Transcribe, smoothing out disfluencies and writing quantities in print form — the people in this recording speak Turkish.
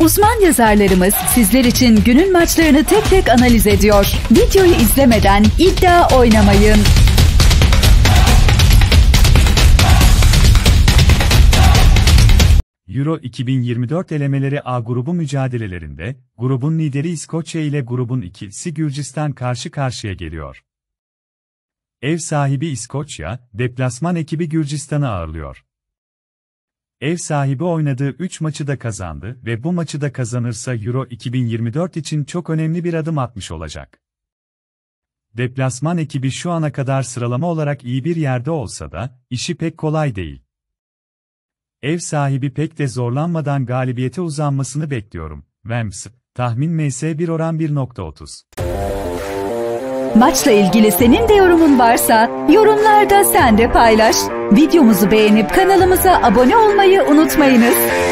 Uzman yazarlarımız sizler için günün maçlarını tek tek analiz ediyor. Videoyu izlemeden iddia oynamayın. Euro 2024 elemeleri A grubu mücadelelerinde, grubun lideri İskoçya ile grubun ikincisi Gürcistan karşı karşıya geliyor. Ev sahibi İskoçya, deplasman ekibi Gürcistan'ı ağırlıyor. Ev sahibi oynadığı 3 maçı da kazandı ve bu maçı da kazanırsa Euro 2024 için çok önemli bir adım atmış olacak. Deplasman ekibi şu ana kadar sıralama olarak iyi bir yerde olsa da, işi pek kolay değil. Ev sahibi pek de zorlanmadan galibiyete uzanmasını bekliyorum. Vems, tahmin MS1 oran 1.30. Maçla ilgili senin de yorumun varsa yorumlarda sen de paylaş. Videomuzu beğenip kanalımıza abone olmayı unutmayınız.